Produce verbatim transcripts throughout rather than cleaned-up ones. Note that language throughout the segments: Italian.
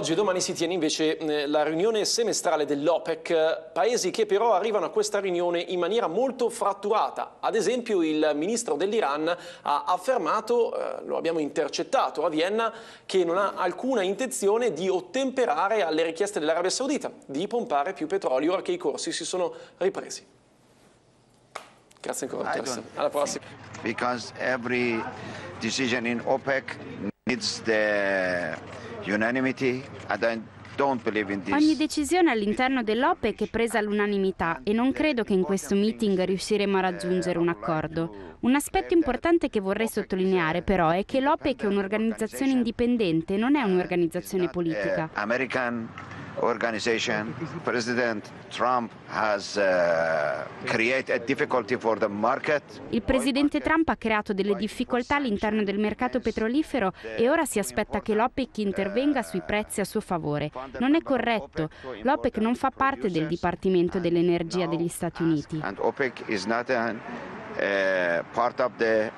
oggi e domani si tiene invece la riunione semestrale dell'OPEC, paesi che però arrivano a questa riunione in maniera molto fratturata. Ad esempio il ministro dell'Iran ha affermato, eh, lo abbiamo intercettato a Vienna, che non ha alcuna intenzione di ottemperare alle richieste dell'Arabia Saudita di pompare più petrolio ora che i corsi si sono ripresi. Grazie ancora, Alessandro. Alla prossima. Because every decision in OPEC needs the unanimity and I don't believe in this. Ogni decisione all'interno dell'OPEC è presa all'unanimità e non credo che in questo meeting riusciremo a raggiungere un accordo. Un aspetto importante che vorrei sottolineare però è che l'OPEC è un'organizzazione indipendente, non è un'organizzazione politica. American organization. President Trump has uh, created a difficulty for the market. Il presidente Trump ha creato delle difficoltà all'interno del mercato petrolifero e ora si aspetta che l'OPEC intervenga sui prezzi a suo favore. Non è corretto. L'OPEC non fa parte del Dipartimento dell'Energia degli Stati Uniti. And OPEC is not a uh, part of the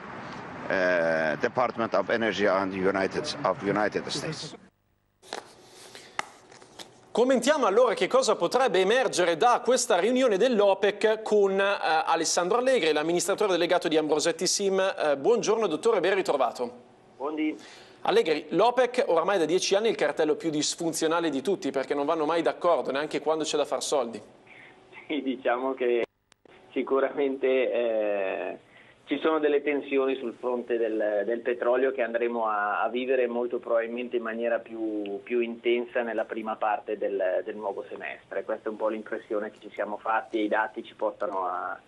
uh, Department of Energy and United of United States. Commentiamo allora che cosa potrebbe emergere da questa riunione dell'OPEC con eh, Alessandro Allegri, l'amministratore delegato di Ambrosetti SIM. Eh, buongiorno dottore, ben ritrovato. Buondì. Allegri, l'OPEC oramai da dieci anni è il cartello più disfunzionale di tutti perché non vanno mai d'accordo neanche quando c'è da far soldi. Sì, diciamo che sicuramente eh, ci sono delle tensioni sul fronte del, del petrolio che andremo a, a vivere molto probabilmente in maniera più, più intensa nella prima parte del, del nuovo semestre. Questa è un po' l'impressione che ci siamo fatti e i dati ci portano a,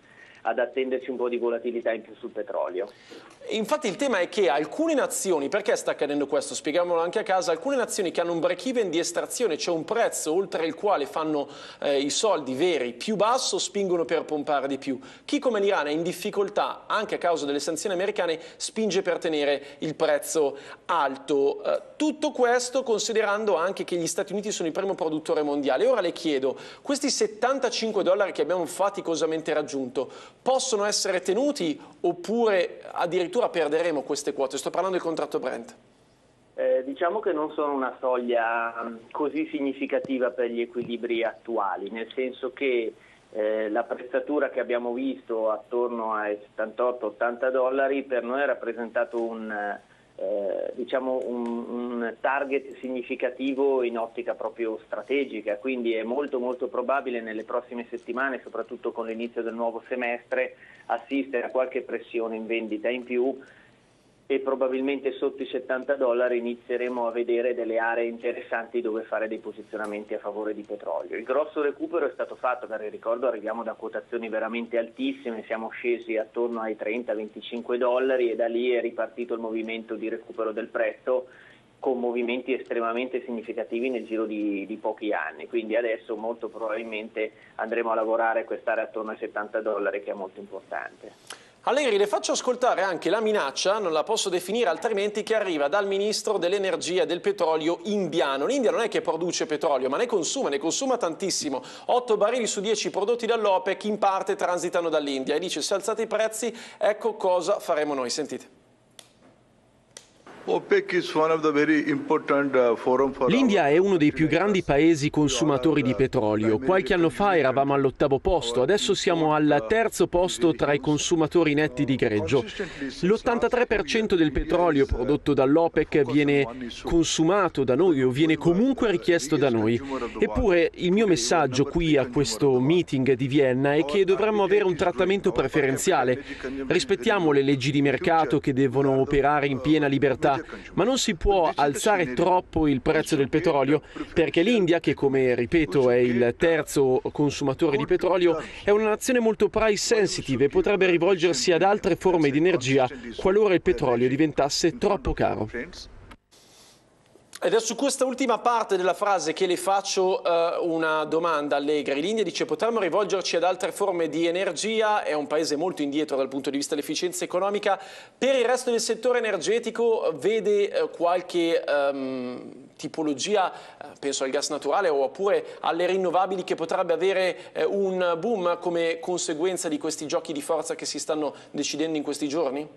ad attenderci un po' di volatilità in più sul petrolio. Infatti il tema è che alcune nazioni, perché sta accadendo questo? Spieghiamolo anche a casa, alcune nazioni che hanno un break-even di estrazione, cioè un prezzo oltre il quale fanno eh, i soldi veri più basso, spingono per pompare di più. Chi come l'Iran è in difficoltà, anche a causa delle sanzioni americane, spinge per tenere il prezzo alto. Eh, tutto questo considerando anche che gli Stati Uniti sono il primo produttore mondiale. Ora le chiedo, questi settantacinque dollari che abbiamo faticosamente raggiunto, possono essere tenuti oppure addirittura perderemo queste quote? Sto parlando del contratto Brent. Eh, diciamo che non sono una soglia così significativa per gli equilibri attuali, nel senso che eh, l'apprezzatura che abbiamo visto attorno ai settantotto ottanta dollari per noi ha rappresentato un... Eh, diciamo un, un target significativo in ottica proprio strategica, quindi è molto molto probabile nelle prossime settimane, soprattutto con l'inizio del nuovo semestre, assistere a qualche pressione in vendita in più e probabilmente sotto i settanta dollari inizieremo a vedere delle aree interessanti dove fare dei posizionamenti a favore di petrolio. Il grosso recupero è stato fatto, perché ricordo arriviamo da quotazioni veramente altissime, siamo scesi attorno ai trenta venticinque dollari e da lì è ripartito il movimento di recupero del prezzo con movimenti estremamente significativi nel giro di, di pochi anni, quindi adesso molto probabilmente andremo a lavorare quest'area attorno ai settanta dollari che è molto importante. Allegri, le faccio ascoltare anche la minaccia, non la posso definire altrimenti, che arriva dal ministro dell'energia e del petrolio indiano. L'India non è che produce petrolio, ma ne consuma, ne consuma tantissimo. otto barili su dieci prodotti dall'OPEC in parte transitano dall'India e dice se alzate i prezzi ecco cosa faremo noi. Sentite. L'India è uno dei più grandi paesi consumatori di petrolio. Qualche anno fa eravamo all'ottavo posto, adesso siamo al terzo posto tra i consumatori netti di greggio. L'ottantatré per cento del petrolio prodotto dall'OPEC viene consumato da noi o viene comunque richiesto da noi. Eppure il mio messaggio qui a questo meeting di Vienna è che dovremmo avere un trattamento preferenziale. Rispettiamo le leggi di mercato che devono operare in piena libertà. Ma non si può alzare troppo il prezzo del petrolio perché l'India, che come ripeto è il terzo consumatore di petrolio, è una nazione molto price sensitive e potrebbe rivolgersi ad altre forme di energia qualora il petrolio diventasse troppo caro. Ed è su questa ultima parte della frase che le faccio eh, una domanda, Allegri. L'India dice potremmo rivolgerci ad altre forme di energia, è un paese molto indietro dal punto di vista dell'efficienza economica. Per il resto del settore energetico vede eh, qualche ehm, tipologia, eh, penso al gas naturale oppure alle rinnovabili, che potrebbe avere eh, un boom come conseguenza di questi giochi di forza che si stanno decidendo in questi giorni?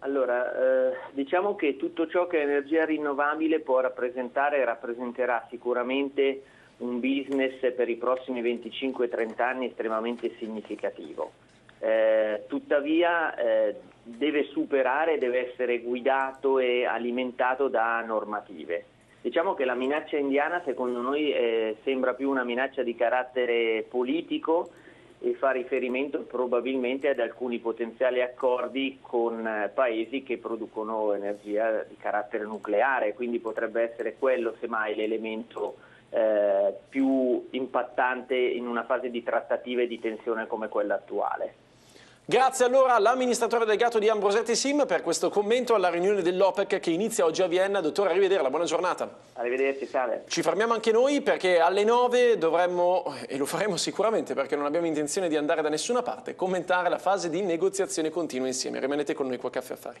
Allora, eh, diciamo che tutto ciò che è energia rinnovabile può rappresentare e rappresenterà sicuramente un business per i prossimi venticinque trenta anni estremamente significativo. Eh, tuttavia eh, deve superare, deve essere guidato e alimentato da normative. Diciamo che la minaccia indiana secondo noi eh, sembra più una minaccia di carattere politico e fa riferimento probabilmente ad alcuni potenziali accordi con paesi che producono energia di carattere nucleare, quindi potrebbe essere quello semmai l'elemento eh, più impattante in una fase di trattative e di tensione come quella attuale. Grazie allora all'amministratore delegato di Ambrosetti SIM per questo commento alla riunione dell'OPEC che inizia oggi a Vienna. Dottore, arrivederla, buona giornata. Arrivederci, salve. Ci fermiamo anche noi perché alle nove dovremmo, e lo faremo sicuramente perché non abbiamo intenzione di andare da nessuna parte, commentare la fase di negoziazione continua insieme. Rimanete con noi qua a Caffè Affari.